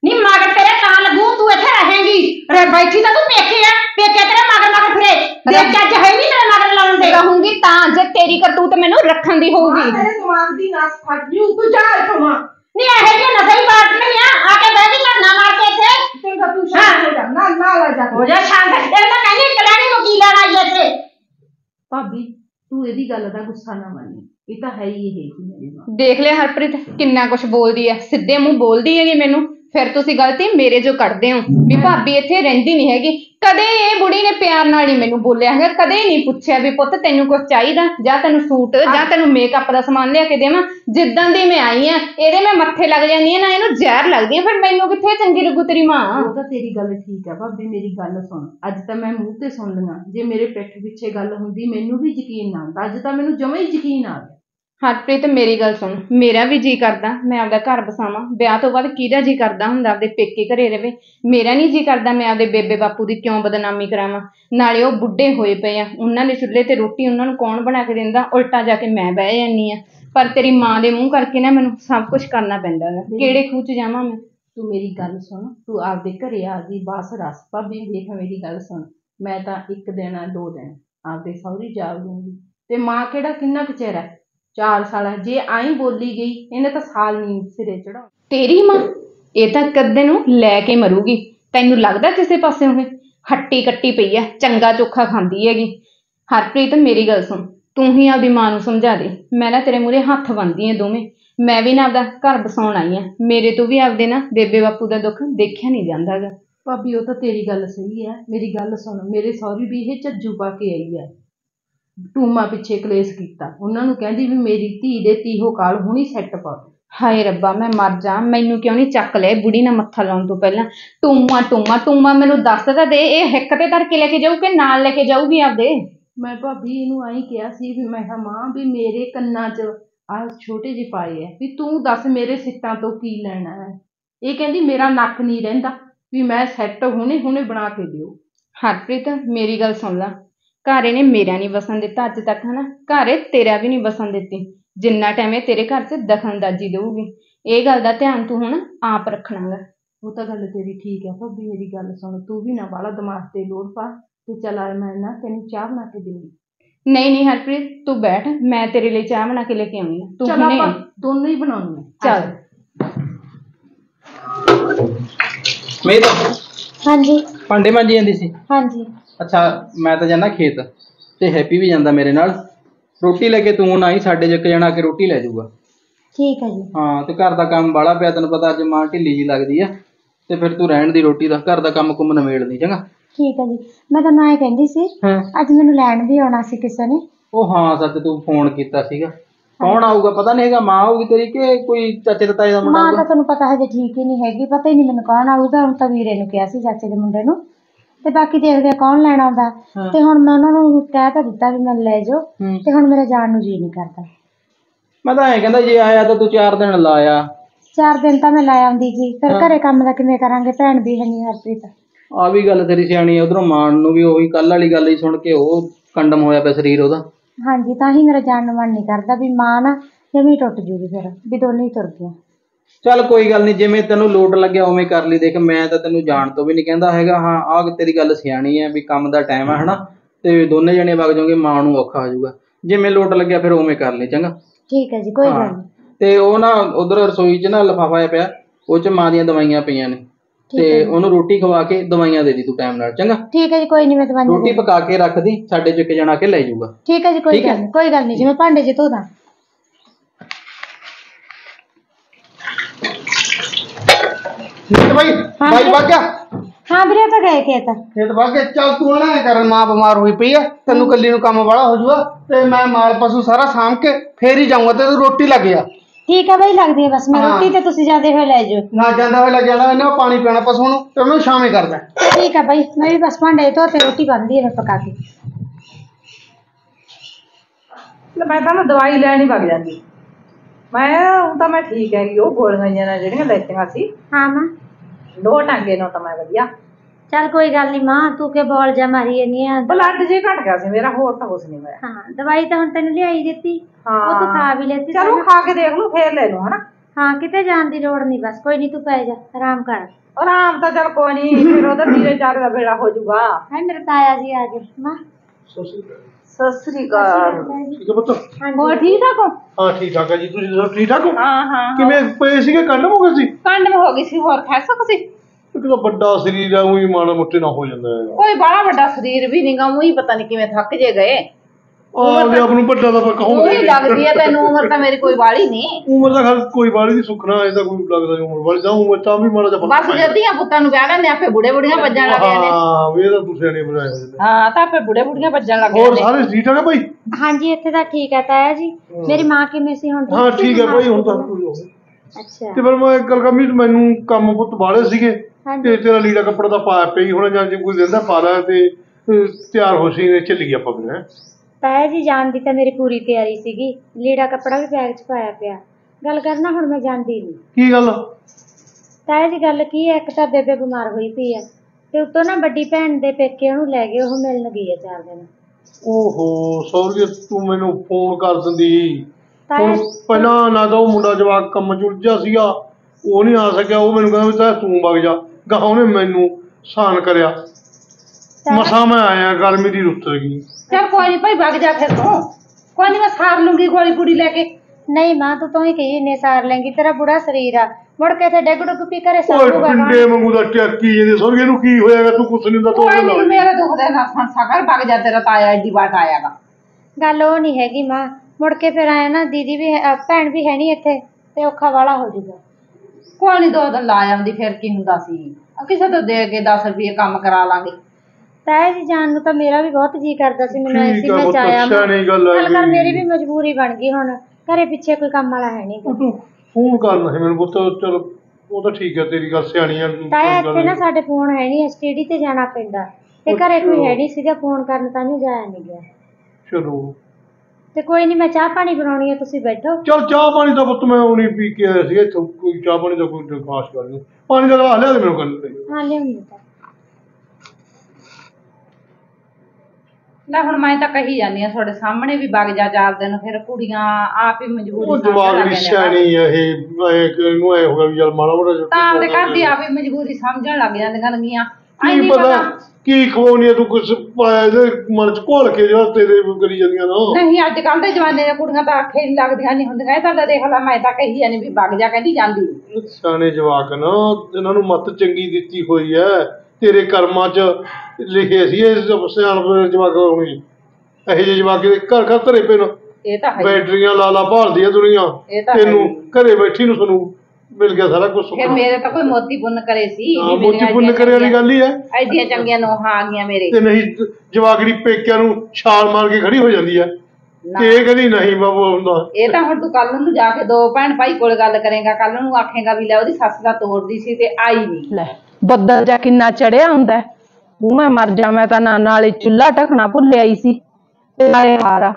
नी मगर तेरे तां लगू तू इत्थे रहेंगी अरे बैठी तां तू पेके आ पेके तेरे मगर मगर फिरे देख चाच है नहीं तेरे मगर लाउण दे रहूंगी तां जे तेरी करतूत मैनूं रखण दी होगी तेरे दिमाग दी नस फट जू तू जा इत्थों नी इहो जिहा नशा ही बात नहीं आ आके बैठ के ना मार के इत्थे तेनूं तू शांत हो जा ना ना ला जा हो जा शांत तेरे तां कहनी कल्याणी वकील आ आई इत्थे भाभी तू इहदी गल दा गुस्सा ना मन्नी ਇਹ ਤਾਂ ਹੈ ਹੀ ਇਹ ਜੀ। ਦੇਖ ਲਿਆ ਹਰਪ੍ਰੀਤ ਕਿੰਨਾ ਕੁਝ ਬੋਲਦੀ ਹੈ ਸਿੱਧੇ ਮੂੰਹ ਬੋਲਦੀ ਹੈਗੀ ਮੈਨੂੰ फिर तुसी गलती मेरे जो करते हो भी भाभी इत्थे रहिंदी नहीं हैगी। कदे ये बुड़ी ने प्यार नाल ही मैनूं बोलिया है, कदे नहीं पूछया भी पुत्त तैनूं कुछ चाहिदा जां तैनूं सूट जां तैनूं मेकअप दा समान लिया के देवां। जिद्दां दी मैं आई हां इहदे मैं मत्थे लग जांदी हां ना इहनूं जहर लगदी है, फिर मैनूं कित्थे चंगी लगू तेरी मां। ओह तां तेरी गल ठीक है भाभी, मेरी गल सुण, अज तां मैं मूंह ते सुण लिया, जे मेरे पिठ पिछे गल हुंदी मैनूं भी यकीन ना आंदा, अज तां मैनूं जमें ही यकीन आ गया। हरप्रीत मेरी गल सुन, मेरा भी जी करदा मैं आपदा घर बसावां, ब्याह तो बाद किहदा जी करदा हुंदा आपदे पेके घरे रवे, मेरा नहीं जी करदा मैं आपदे बेबे बापू दी क्यों बदनामी करावां। नाले ओह बुढ़े होए पए आ, उन्हां दे चुल्हे ते रोटी उन्हां नूं कौण बना के दिंदा, उल्टा जाके मैं बह जानी आ। पर तेरी मां दे मूंह करके ना मैनूं सब कुछ करना पैंदा है, किहड़े खूह च जावां मैं। तू मेरी गल सुन, तू आपदे घरे आ गई बस रस भाभी, देख मेरी गल सुन, मैं तां एक दिन दो दिन आपदे सहुरी जा लूंगी ते मां किहड़ा किन्ना क चेहरा 4 साल जे आई बोली गई इन्हें तो साल नींद सिरे चढ़ा। तेरी मां यह तो कदे नूं लैके मरूगी, तैनूं लगदा किसे पासे होवे, हट्टी कट्टी पई है, चंगा चोखा खांदी हैगी। हरप्रीत मेरी गल सुन, तू ही आपदी मां नूं समझा दे, मैं ना तेरे मूहरे हत्थ बन्नदी आं दोवें, मैं भी ना आपदा घर बसाउण आई हां, मेरे तो भी आपदे ना बेबे बापू का दुख देखिया नहीं जांदा गा। भाभी ओह तां तेरी गल सही है, मेरी गल सुन, मेरे सौहरी भी यह झज्जू पा के आई है, टूमा पिछे कलेस किया, उन्होंने कहती भी मेरी धी दे तीहो काल हुणी सैट पा। हाय रब्बा मैं मर जा, मैनू क्यों नहीं चक लिया बुढ़ी ने मत्था लाने तो पहला। टूमा टूमा टूमा मैनू दस तो दे, हिक ते धर के लैके जाऊ कि नाल लैके जाऊगी आपदे। मैं भाभी इनू आई कहा सी भी मैं मां भी मेरे कन्ना च आ छोटे जे पाए है भी तू दस मेरे सिटां तो की लैना है, ये कहती मेरा नक नहीं रहिंदा भी मैं सैट हुणे हुणे बना के दिओ। हरप्रीत मेरी गल सुण ला, घर इहने मेरा नहीं बसन दिता अज तक है ना, घर तेरा भी नहीं बसन दिती, जिन्ना टाइम ये तेरे घर से दखलअंदाजी देगी, ये गल का ध्यान तू हुण आप रखना गा। ओह तां गल तेरी ठीक है भाभी, मेरी गल सुन, तू भी ना बाला दिमाग ते लोड पा ते चल आ मैं ना तैनूं चाह बना के देऊंगी। नहीं नहीं हरप्रीत तू बैठ, मैं तेरे लिए चाह बना के लेके आऊंगी, तू हुणे दोनों ही बनाऊंगी। चल मैं तो हां जी भांडे मांजी जांदी सी। हां जी अच्छा, मैं तो जाना खेत ते हैप्पी भी जांदा मेरे नाल, रोटी लेके तू ना ही साडे जक जाना के रोटी लै जाऊगा। ठीक है जी। हाँ तो घर का काम बाला पिया, तैनूं पता अज मां ढिल्ली जी लगदी है, ते फिर तू रहण दी रोटी दा, घर दा काम कुम नवेड़ दी चंगा। ठीक है जी, मैं तां ना कहंदी सी अज मैनूं लैण भी आउणा सी किसे ने। ओह हां सच तू फोन कीता सीगा, कौन आऊगा पता नहीं है, मां आऊगी तेरी के कोई चाचे ताए दा मुंडा। मां तां तैनूं पता है ठीक ही नहीं हैगी, पता ही नहीं मैनूं कौन आऊगा, हुण तां वीरे नूं कहा सी चाचे दे मुंडे नूं ਤੇ ਬਾਕੀ ਦੇਖਦੇ ਕੌਣ ਲੈਣ ਆਉਂਦਾ। ਤੇ ਹੁਣ ਮੈਂ ਉਹਨਾਂ ਨੂੰ ਕਹਿ ਤਾਂ ਦਿੱਤਾ ਵੀ ਮੈਨੂੰ ਲੈ ਜਾਓ, ਤੇ ਹੁਣ ਮੇਰਾ ਜਾਣ ਨੂੰ ਜੀ ਨਹੀਂ ਕਰਦਾ। ਮੈਂ ਤਾਂ ਐ ਕਹਿੰਦਾ ਜੇ ਆਇਆ ਤਾਂ ਤੂੰ 4 ਦਿਨ ਲਾਇਆ। 4 ਦਿਨ ਤਾਂ ਮੈਂ ਲਾਇਆ ਆਉਂਦੀ ਜੀ, ਫਿਰ ਘਰੇ ਕੰਮ ਦਾ ਕਿਵੇਂ ਕਰਾਂਗੇ, ਭੈਣ ਵੀ ਹੈ ਨਹੀਂ। ਹਰਪ੍ਰੀਤ ਆ ਵੀ ਗੱਲ ਤੇਰੀ ਸਿਆਣੀ ਆ, ਉਧਰੋਂ ਮਾਨ ਨੂੰ ਵੀ ਉਹੀ ਕੱਲ ਵਾਲੀ ਗੱਲ ਹੀ ਸੁਣ ਕੇ ਉਹ ਕੰਡਮ ਹੋਇਆ ਪਿਆ ਸਰੀਰ ਉਹਦਾ। ਹਾਂਜੀ ਤਾਂ ਹੀ ਮੇਰਾ ਜਾਣ ਨੂੰ ਮਨ ਨਹੀਂ ਕਰਦਾ ਵੀ ਮਾਂ ਨਾ ਜਮੀ ਟੁੱਟ ਜੂਗੀ, ਫਿਰ ਵੀ ਦੋਨੇ ਹੀ ਤੁਰ ਗਈਆਂ। चल कोई गल नहीं, जिवें तेनूं लोट लग्गिया उवें कर लई, देख मैं तां तैनूं जाण तों भी नहीं कहंदा हैगा। हाँ आह तेरी गल सियाणी है भी काम दा टाइम है हना, ते दोने जणे वग जाओगे मां नूं औखा हो जाऊगा, जिवें लोट लग्गिया फिर उवें कर लई चंगा। ठीक है जी कोई गल नहीं। ते ओह ना उधर रसोई च ना लिफाफा पिया, उह च मां दीआं दवाइयां पईआं ने, ते ओहनूं रोटी खवा के दवाइयां दे दी तू टाइम नाल चंगा। ठीक है जी कोई नहीं, मैं दवाइयां रोटी पका के रख दी, साडे चों इक जणा के लै जाऊगा। ठीक है जी कोई गल नहीं, कोई गल नहीं जी, मैं भांडे जे धोदा। भाई भाई भाग गया। हाँ भरे तो गए खेत भाग गए। चल तू ना कर, मां बीमार हुई पई है, तेनू कल्ली नू काम वाला हो जूगा, ते मैं माल पशु सारा साम के फिर ही जाऊंगा, ते रोटी लग गया। ठीक है भाई लग दी बस मैं रोटी, ते तुसी जांदे होए ले जाओ ना, जांदा होए ले जाना, इन्हां पानी पीना पशु नू, ते मैं शामे करदा। ठीक है भाई मैं भी बस भांडे धो ते रोटी बनदी है पका के, ते मैं तां दवाई लैण ही वग जांदी। मैं तो मैं ठीक है वो गोलियां जो लैतियां सी। हाँ मां दो टांगे नो तो मैं वधिया। चल कोई गल नहीं मां, तू के बॉल जा मारी जानी है, ब्लड जे घट गया सी मेरा, होर तां कुछ नहीं होया। हां दवाई तां हुण तैनूं लियाई दित्ती, हां वो तूं खा भी लेती, चलो खा के देख लूं फिर ले लूं है ना। हां किते जाण दी लोड़ नहीं, बस कोई नहीं तू पै जा आराम कर। आराम तां चल कोई नहीं, फिर उधर वीरे चार दा बेड़ा हो जूगा। हां मेरे ताया जी आ गए मां। कोई बड़ा वड्डा शरीर भी नहीं गा, पता नहीं किवें थक जे गए। लीड़ा कपड़ा तो पाया पे होना जान जी कुछ देता पाला तैयार हो सी चली आप अपने ताया जी जान दी मेरी पूरी तैयारी सीगी लीड़ा कपड़ा भी बैग च पाया पिया गल करना हुण मैं जानदी नहीं की गल ताया जी गल की है एक तां बेबे बीमार होई पई है ते उत्तों ना बड़ी भैन दे पेके ओनू लै गए ओह मिलन गई है 4 दिन ओहो सौरी तू मैनू फोन कर दिंदी हुण पहला ना दा ओह मुंडा जवाक कम जुलझा सीगा ओह नहीं आ सकिया ओह मैनू कहंदा तां तू वग जा गाह ओहने मैनू सहन करया मसा मैं आया गर्मी दी रुत्त लगी चल कोई नहीं भाई भाग जा फिर तू कोई नहीं मैं सार लूंगी गोली गुड़ी लेके नहीं मां तू तो ही कही ने सार लेंगी तेरा बुढ़ा शरीर आ मुड़ के थे डेगड़ो को पी करे सब होगा पिंडे मंगू दा टक्की ये सोरगे नु की होएगा तू कुछ नहीं दा तो नहीं मेरा दुख दे ना फंसा कर भाग जा तेरा ताया एडी बात आयागा गल ओ नहीं हैगी मां मुड़ के फिर आया ना दीदी भी भैन भी है नहीं इथे ते औखा वाला हो जूगा कोई नहीं दो दिन ला आंदी फिर की हुंदा सी किसे तो दे के 10 रुपए काम करा लांगे ताया जी जान नू तां मेरा भी बहुत जी करदा सी मैनू ऐसी मैं चाया गल कर मेरी भी मजबूरी बन गई हुण घरे पिछे कोई काम वाला है नहीं तू फोन करना है मैनू पुत्त चलो ओ तां ठीक है तेरी गल सियाणी है ताया इत्थे ना साडे फोन है नहीं स्टेडी ते जाना पैंदा ते घरे कोई है नहीं सीगा फोन करन तां नहीं जाया नहीं गया चलो ते कोई नहीं मैं चाह पानी बनाउणी है तुसीं बैठो चल चाह पानी तां पुत्त मैं उनी पी के आया सी इत्थे कोई चाह पानी दा कोई खास गल नहीं पानी दा ला ले मैनू गल हां ले हुंदा ਹੁਣ ਮੈਂ ਤਾਂ ਕਹੀ ਜਾਂਦੀ ਆ ਤੁਹਾਡੇ ਸਾਹਮਣੇ ਵੀ ਵਗ ਜਾ ਚਾਰ ਦਿਨ ਫਿਰ ਕੁੜੀਆਂ ਆਪ ਹੀ ਮਜਬੂਰੀ ਜਵਾਬ ਵੀ ਸਿਆਣੀ ਇਹ ਇਹਨੂੰ ਐ ਹੋਗਾ ਵੀ ਜਲ ਮਾੜਾ ਮੋੜਾ ਤਾਂ ਤੇ ਕਰਦੀ ਆਪ ਹੀ ਮਜਬੂਰੀ ਸਮਝਣ ਲੱਗ ਜਾਂਦੀਆਂ ਨਗੀਆਂ ਆਈ ਨਹੀਂ ਪਤਾ ਕੀ ਖਵਾਉਣੀ ਆ ਤੂੰ ਕੁਝ ਮਨ ਚ ਘੋਲ ਕੇ ਜਿਹੜਾ ਤੇਰੇ ਕਰੀ ਜਾਂਦੀਆਂ ਨਾ ਨਹੀਂ ਅੱਜ ਕੱਲ ਦੇ ਜਵਾਨੇ ਦੀਆਂ ਕੁੜੀਆਂ ਤਾਂ ਆਖੇ ਨਹੀਂ ਲੱਗਦੀਆਂ ਨਹੀਂ ਹੁੰਦੀਆਂ ਇਹ ਤਾਂ ਦੇਖ ਲੈ ਮੈਂ ਤਾਂ ਕਹੀ ਜਾਂਦੀ ਵੀ ਵਗ ਜਾ ਕਹਿੰਦੀ ਜਾਂਦੀ ਸਿਆਣੇ ਜਵਾਕ ਨਾ ਇਹਨਾਂ ਨੂੰ ਮੱਤ ਚੰਗੀ ਦਿੱਤੀ ਹੋਈ ਐ तेरे कर्मा च लिखे सी सियाणप जवाक होनी ऐसे जे जवाक घर घर धरे पे बैटरियां ला ला भालदी है दुनिया तेनू घरे बैठी नू सानू मिल गया सारा कुछ फिर मेरे तां कोई मोती पुन्न करे सी मोती पुन्न करे वाली गल ही है ऐसी चंगियां नोहां आ गईयां मेरे ते नहीं जवाकड़ी पेकियां नू छाल मार के खड़ी हो जांदी है ते ए कदी नहीं बाबू हुंदा ए तां हुण तू कल नू जाके दो भैण भाई कोल गल करेगा कल नू आखेगा भी ले ओदी सस दा तोड़दी सी ते आई नहीं ले बदल जा कि चढ़िया होंगे हूं मैं मर जा मैं नाले चूल्हा ढकना भुल आई सी हारा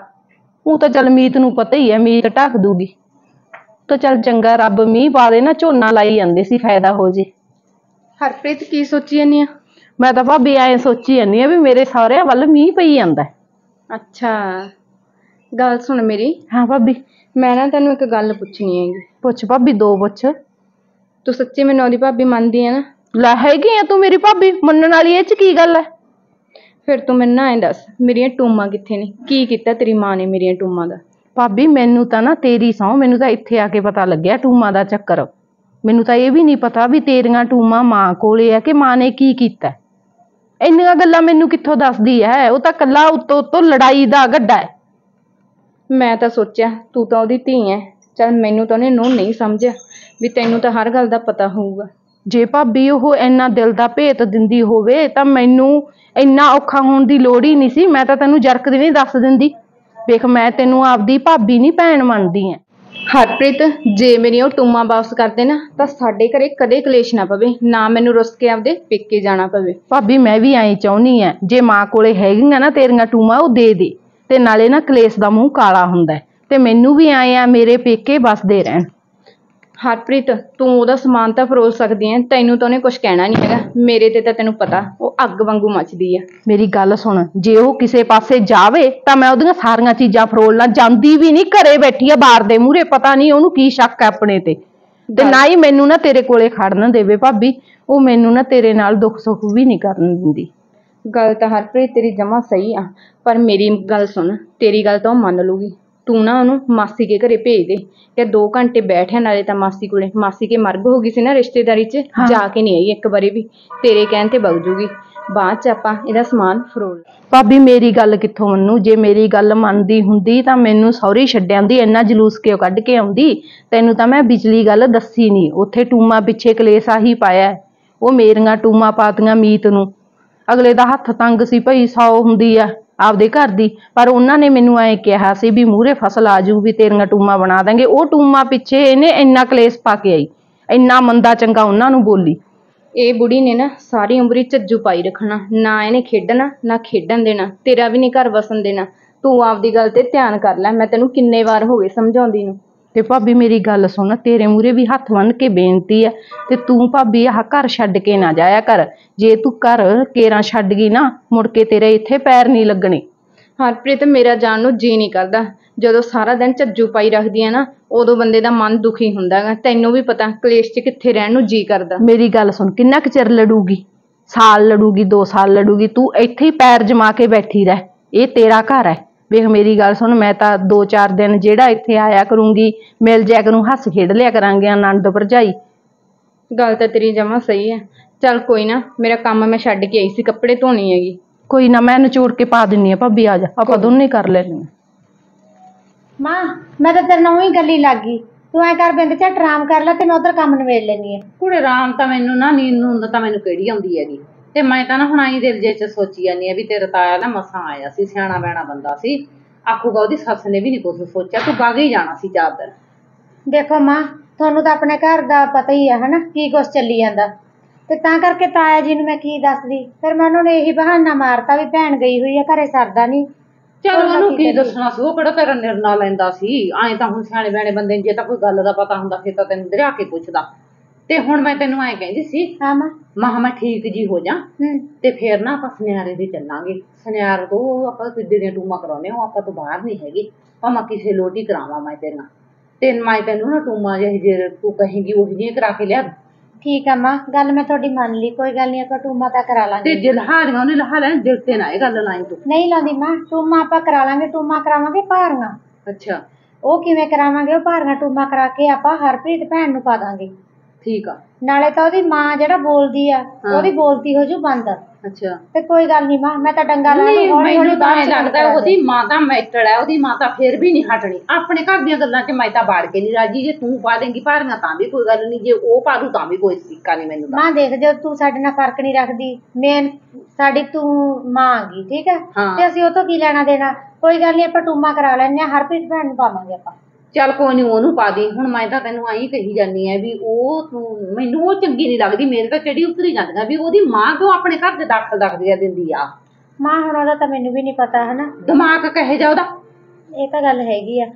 हूं तो चल मीत नू पता ही है मीत ढक दूगी तो चल चंगा रब मीह पा दे ना झोना लाई आंदे सी फायदा हो जे हरप्रीत की सोची जानी है मैं तो भाभी ऐ सोची जानी है भी मेरे सारे वाल मीह पई आंदा अच्छा गल सुन मेरी हाँ भाभी मैं ना तेनू एक गल पुछनी है पुछ भाभी दो पुछ तू सच्ची मैनूं ओदी भाभी मनदी है ना ला हैगी तू मेरी भाभी मनण वाली इह च की गल है फिर तू मैनूं ना ऐ दस मेरियां टूमां कित्थे ने की कीता तेरी मां ने मेरियां टूमां दा भाभी मैनूं तां ना तेरी सौ मैनूं तां इत्थे आके पता लग्गिया टूमां दा चक्कर मैनूं तां इह वी नहीं पता भी तेरियां टूमां मां कोले आ कि मां ने की कीता इन्नियां गल्लां मैनूं कित्थों दसदी है ओह तां कल्ला उत्तों उत्तों लड़ाई दा गड्डा है मैं तां सोचिया तू तां ओहदी धी है चल मैनूं तां ओहने नूं नहीं समझिया भी तैनूं तां हर गल दा पता होऊगा जे भाभी ओह इन्ना दिल दा भेत दिंदी होवे तां मैनूं इन्ना औखा होण दी लोड़ ही नहीं सी मैं तां तैनूं जरक दे नहीं दस दिंदी वेख मैं तैनूं आपदी भाभी नहीं भैण मनदी ऐ हरप्रीत जे मेरियां ओह टूमां वापस कर दे ना तां साडे घरे कदे कलेश ना पवे ना मैनूं रुस के आपदे पेके जाना पवे भाभी मैं भी ऐं चाहुंदी ऐ जे मां कोले हैगियां ना तेरियां टूमां ओह दे दे ते नाले ना कलेश दा मूंह काला हुंदा ते मैनूं भी ऐं आ मेरे पेके बसदे रहण हरप्रीत तू ओहदा समान तां फरोल सकदी है तैनूं तां ओहने कुछ कहना नहीं हैगा मेरे ते तां तैनूं पता ओह अग्ग वांगू मचदी है मेरी गल सुन जे ओह किसे पासे जावे तां मैं ओहदियां सारियां चीज़ां फरोलना जांदी भी नहीं घरे बैठी आ बाहर दे मूहरे पता नहीं ओहनूं की शक है अपने ते ते ना ही मैनूं ना तेरे कोले खड़न देवे भाभी ओह मैनूं ना तेरे नाल दुख सुख भी नहीं करन दिंदी गल तां हरप्रीत तेरी जमा सही आ पर मेरी गल सुन तेरी गल तां ओह मन लूगी तू ना उन्होंने मासी के घरे भेज दे ते 2 घंटे बैठे नाले तां मासी कोले मासी के मर्ग हो गई सी ना रिश्तेदारी च जाके नहीं आई एक बारी भी तेरे कहने ते बग जूगी बाद च आपां इहदा समान फरोल। भाभी मेरी गल कित्थों मन्नू, जे मेरी गल मनदी हुंदी तां मैनूं सौहरी छड्ड आंदी, इन्ना जलूस क्यों कढ के आउंदी। तैनूं तां मैं बिजली गल दस्सी नहीं, उत्थे टूमा पिछे कलेसा ही पाया। वो मेरियां टूमा पातियां मीत नूं, अगले दा हत्थ तंग सी भई, सौ हुंदी आ आपदे घर दी, पर उन्हां ने मैनूं ऐ कहा सी भी मूहरे फसल आ जूगी तेरियां टूमा बना देंगे। वो टूमा पिछे इहने इन्ना कलेस पा के आई, इन्ना मंदा चंगा उन्हां नूं बोली। ये बुढ़ी ने ना सारी उम्र झज्जू पाई रखना, ना इहने खेडना ना खेडन देना, तेरा भी नहीं घर वसन देना। तू आपदी गल ते ध्यान कर लै, मैं तैनूं किन्ने वार हो गए समझाउंदी नूं। ते भाभी मेरी गल सुन, तेरे मूहरे भी हत्थ बन के बेनती है, ते तू भाभी आह घर छड्ड के ना जाया कर। जे तू घर केरा छड्ड गई ना, मुड़ के तेरे इत्थे पैर नहीं लगने। हरप्रीत मेरा जान नूं जी नहीं करदा, जदों सारा दिन झज्जू पाई रखदी है ना, उदों बंदे दा मन दुखी हुंदा है। तैनूं भी पता कलेश च कित्थे रहण नूं जी करदा। मेरी गल सुन, किन्ना क चिर लड़ूगी, साल लड़ूगी, 2 साल लड़ूगी, तू इत्थे ही पैर जमा के बैठी रह। ये तेरा घर है। वेख मेरी गल सुन, मैं तां 2-4 दिन जेड़ा इत्थे आया करूंगी, मिल जाया करूं, हस खेड लिया करांगे आनंद भरजाई। गल तां तेरी जमा सही है। चल कोई ना, मेरा काम मैं छड्ड के आई सी, कपड़े धोनी हैगी। कोई ना, मैं नचोड़ के पा दिन्नी आ। भाभी आ जा, आपां दोने कर लैने। मां मैं तां तेरे नाल ही गल्ली लग गई, तू ऐ कर बिंद झट आराम कर लै, ते मैं उधर काम नवेड़ लैनी है। कुड़े आराम तां मैनूं ना, नींद नूंद तां मैनूं केड़ी आउंदी हैगी, ते मैं तां ना हुण आई दिल जे च सोची जानी है भी तेरा ताया ना मसां आया सी, सियाणा बैणा बंदा सी, आखूगा ओहदी सस ने भी नहीं कुछ सोचा, तू बाग ही जाना सी चादर। देखो मां, तुहानूं तां अपने घर दा पता ही है हना की कुछ चली जांदा, ते तां करके ताया जी नूं मैं की दसदी। फिर मैं उन्हां ने इही बहाना मारता भी भैण गई हुई है, घरे सरदा नहीं। चल उन्हां नूं की दसणा सी, ओह किहड़ा तेरा निर्णय लैंदा सी। आएं तां हुण सियाणे बैणे बंदे नूं जे तां कोई गल दा पता हुंदा फिर तां तैनूं दरिया के पुछदा। ते हुण मैं तेनों ऐ कहंदी सी, हां मां, मां मैं ठीक जी हो जा ते फिर ना आपां सन्यारे दे चलांगे। सन्यार तो आपां किड्डे दियां टूमां कराउने, ओह आपां तो बाहर नहीं हैगी। भावें किसे लोटी करावां मैं तेरे नाल, ते मैं तेनों ना टूमां जे तू कहेगी उह जी करा के लिया। ठीक है मां, गल मैं थोड़ी मान ली, कोई गल नहीं, आपां टूमां तां करा लांगे। ते जिलहारियां उहने लहा लैण, दिल ते ना इह गल लाईं तू नहीं लांदी मां। टूमां आपां करा लांगे, टूमां करावांगे भारियां। अच्छा, ओह किवें करावांगे? ओह भारियां टूमां करा के आपां हरप्रीत भैण नूं पा दांगे। ठीक आ, नाले तां ओहदी मां जेहड़ा बोलदी आ, ओहदी बोलती हो जू बंद। अच्छा, ते कोई गल नहीं मां, मैं तां डंगा ला लूं। मैनूं तां ऐ लगदा ओहदी मां तां मैटड़ ऐ, ओहदी मां तां फिर भी नहीं हटणी। अपने घर दीयां गल्लां च मैं तां बाड़ के नहीं राजी। जे तू पा देंगी भारियां तां भी कोई गल नहीं, जे ओह पा लू तां भी कोई सिक्का नहीं। मैनूं मां देख, जे तू साडे नाल फर्क नहीं रखदी, मेन साडी तू मां गी, ठीक है, ते असीं ओह तों की लैणा देना। कोई गल नहीं, आपां टूमा करा लैने, हरप्रीत भैण नूं पावांगे आपां। चल कोई नहीं, ओनू पा दी। हुण मैं तां तैनूं ऐ कही जानी है भी ओह तू मैनूं ओह चंगी नहीं लगदी। मेरे तां चढ़ी उतरी जांदियां भी ओहदी मां क्यों अपने घर दे दाखल रखदी दिंदी आ। मां हुण ओहदा तां मैनूं भी नहीं पता है ना दिमाग कहे जा ओहदा, इह तां गल हैगी आ।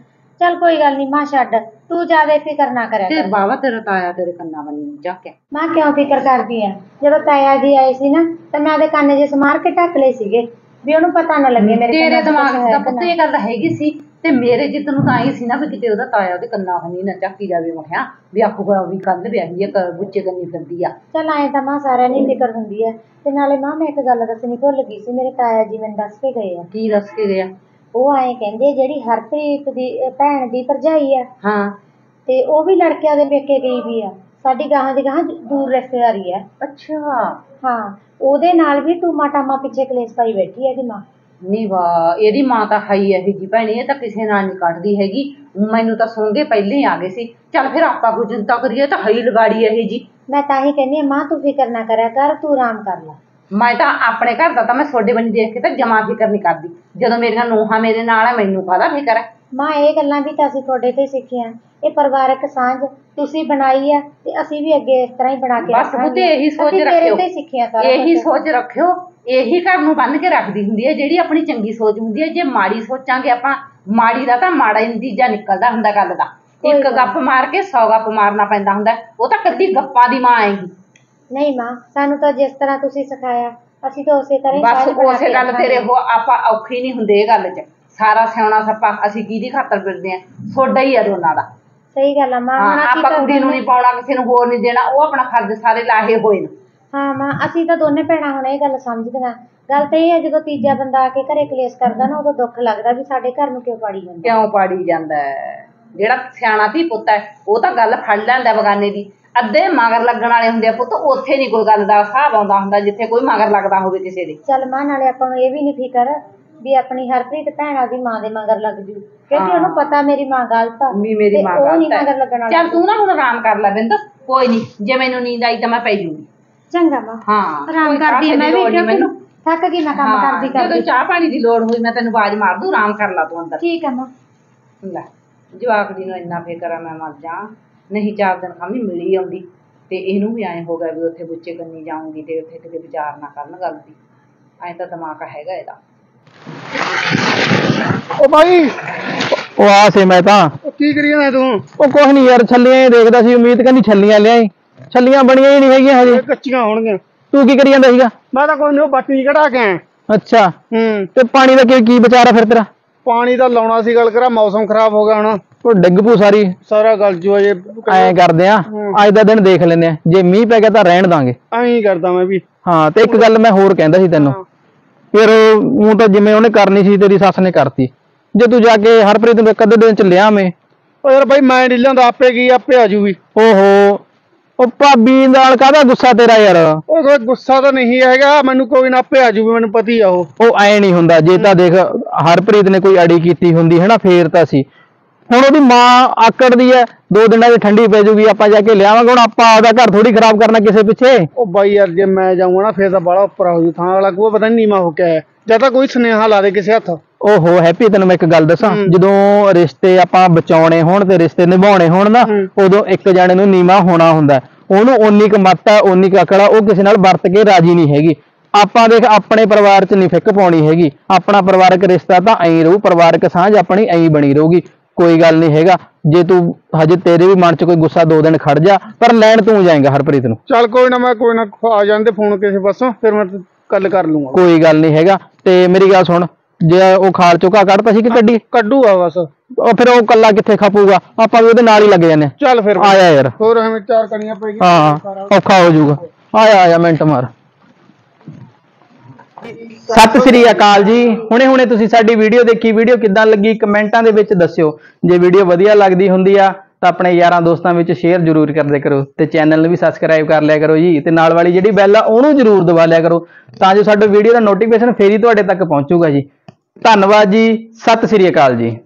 चल कोई गल नहीं मां, छड्ड तू ज्यादा फिकर ना करै कर। बाबा तेरा ताया तेरे कन्ना बन्नी झाके। मां क्यों फिकर करदी आ, जदों ताया जी आए सी ना तां मैं ओहदे कन्न जे समार के ढक लए सीगे भी ओहनूं पता ना लगे। मेरे तेरे दिमाग दा पुत्त इह गल हैगी सी, ते मेरे जित नूं तां आई सी ना भी किते ओहदा ताया ओहदे कन्ना हनी ना झाकी जावे। मखिया भी आखूगा भी कल ब्याही आ, बुच्चे कन्नी फिरदी आ। चल आए तां मां सारिआं नूं फिकर हुंदी आ। ते नाले मां मैं इक गल दस्सनी भुल गई सी, मेरे ताया जी मैनूं दस के गए आ। की दस के गए? ओह आए कहंदे जिहड़ी हरप्रीत दी भैण दी भरजाई आ, हां, ते ओह भी लड़के दे पेके गई भी आ, साडी गाहां दी गाहां दूर रिश्तेदारी आ। अच्छा, हां, ओहदे नाल भी टूमा टामा पिछे कलेस पाई बैठी आ दी मां। नी वाह, इहदी मां तां हाई है जी भैणे, इह तां किसे नाल नहीं कढदी हैगी। मैनूं तां सोंगे पहले आ गए सी। चल फिर आपां गुजनता करिए तां हाई लगाड़ी है जी। मैं तां ही कहनी मां तू फिकर ना करा कर, तू आराम कर लै। मैं तां अपने घर दा तां मैं सोडे बनी देख के तां जमा फिकर नहीं करदी। जदों मेरियां नूहां मेरे नाल आ, मैनूं काहदा फिकर है। मां इह गल्लां भी तां असीं तुहाडे ते सिक्खियां, इह परिवारक सांझ तुसीं बनाई है ते असीं भी अग्गे इस तरहां ही बना के बस पुत्त इही सोच रखियो, इही सोच रखियो। यही घर में बन के रखती होंगी है जी अपनी चंगी सोच होंगी है। जे माड़ी सोचा आप माड़ी का तो माड़ा नतीजा निकलता होंगे। गल का एक गप मार के 100 गप मारना पैदा होंगे। वह तो कभी गप्पा की मां आएगी नहीं मां, सानू तो जिस तरह तुसीं सिखाया असीं तो उस तरह बस उस गल तेरे हो आप औखे नहीं होंगे। गल च सारा स्याणा सप्पा असीं किहदी खातर फिरदे आं, सोडा ही है दोनां दा। सही गल आ मां, आपां कुड़ी नूं नहीं पाउणा, किसी नूं होर नहीं देना, ओह अपना फर्ज सारे लाहे होए ने। हाँ मां, असीं तां दोने भैणां हुण इह गल समझदियां। गल तां इह है जदों तीजा बंदा आ के घरे कलेश करदा ना, उदों दुख लगदा भी साडे घर नूं क्यों पाड़ी जांदा है। जिहड़ा सियाणा धी पुत्त है ओह तां गल फड़ लैंदा बगाने दी। अद्धे मगर लगन वाले होंगे पुत ओथे नहीं कोई गल का हिसाब आता होंगे जिथे कोई मगर लगता हो किसी की। चल मां नाले आपां नूं इह वी नहीं फिकर भी अपनी हरप्रीत भैन आदी मां दे मगर लग जू क्योंकि उन्हें पता मेरी मां गलत आ मेरी मां गलत है। चल तू ना हुण आराम कर ले बिंद कोई नहीं जे मैनूं नींद आई तां मैं पै जूगी। चंगा मां हां आराम कर दी मैं भी क्योंकि थक गई मैं काम करदी करदी चाह पानी दी लोड़ हुई मैं तैनूं आवाज मार दूं आराम कर ला तू अंदर ठीक है मां। ला जवाक दी नूं इन्ना फिकर आ मैं मर जा नहीं चार दिन खामी मिली आउंदी ते इहनूं भी ऐ हो गया भी उत्थे बुच्चे कन्नी जाऊंगी ते उत्थे किते विचार ना करन गल दी ऐ तां दिमाग हैगा इहदा। ओ भाई ओ आ से मैं तां ओ की करी ना तू ओ कुछ नहीं यार छल्लियां ही देखदा सी उम्मीद कन्नी छल्लियां ले आई छल्लियां बणियां ही नहीं हैगियां हजे कच्चियां होणगीयां। तू की करी जांदा सीगा मैं तां कोई नहीं बाटी कढा के आया। अच्छा ते पानी दा की विचार है फिर तेरा? पानी दा लाउणा सी गल करा मौसम खराब हो गया हुण तो डिग पू सारी सारा गल जो अजे ऐ करदे आ अज दा दिन देख लैंदे आ जे मींह पै गया तां रहण दांगे ऐ करदा मैं भी। हां ते एक गल मैं होर कहंदा सी तैनूं फिर ऊं तां जिवें उहने करनी सी तेरी सस ने करती जे तू जाके हरप्रीत नूं कदे दिन च लिया में ओ यार भाई मैं नहीं लियांदा आपे की आपे आजूगी। ओहो ओ भाभी नाल काहदा गुस्सा तेरा यार ओ कोई गुस्सा तां नहीं हैगा मैनूं कोई ना आपे आजूगी मैनूं पता ही आ ओ ऐ नहीं हुंदा जे तां देख हरप्रीत ने कोई अड़ी कीती हुंदी है ना फेर तां सी हुण ओहदी मां आकड़दी है दो दिनां च ठंडी पै जूगी आपां जाके लिआवांगे हुण आपां आपदा घर थोड़ी खराब करना किसे पिछे। ओ बाई यार जे मैं जाऊंगा ना फेर तां बड़ा उप्पर हो जू थां वाला कोई पता नहीं नीमा हो के आया जां तां कोई सुनेहा ला दे किसे हत्थ। ओहो हैप्पी तैनूं मैं एक गल दसां जदों रिश्ते आपां बचाउने होण ते रिश्ते निभाउने होण ना उदों एक जाणे नूं नीमा होना हुंदा ओहनूं ओनी क मत आ ओनी क अकड़ आ ओह किसे नाल वरत के राजी नहीं हैगी। आपां देख अपने परिवार च नहीं फिक पाउणी हैगी अपना परिवारक रिश्ता तां ऐं रहू परिवारक सांझ अपनी ऐं बणी रहूगी कोई गल नहीं हैगा जे तू हजे तेरे भी मन च कोई गुस्सा दो दिन खड़ जा पर लैण तू जाएगा हरप्रीत नूं। चल कोई ना आ जांदे फोन किसे पासों फिर मैं गल कर लूंगा कोई गल नहीं हैगा ते मेरी गल सुन जे ओ खाल चुका कढता सी कि कड्डी कड्डूगा बस ओ फिर ओ कल्ला किथे खपूगा आपां भी ओहदे नाल ही लग जाने। चल फिर आया यार होर हमें चार कणियां पेगी हां औखा हो जाऊगा आया आया मिंट मार। सत श्री अकाल जी हुणे हुणे तुसीं साडी वीडियो देखी वीडियो किद्दां लगी कमेंटां दे विच दस्सियो जे वीडियो वधिया लगदी हुंदी आ तां अपने यारां दोस्तां विच शेयर जरूर करदे करो ते चैनल नूं भी सबसक्राइब कर लिया करो जी ते नाल वाली जिहड़ी बैल आ उहनूं जरूर दबा लिया करो तां जो साडी वीडियो दा नोटिफिकेशन फेरी तुहाडे तक पहुंचूगा जी। धन्नवाद जी सत श्री अकाल जी।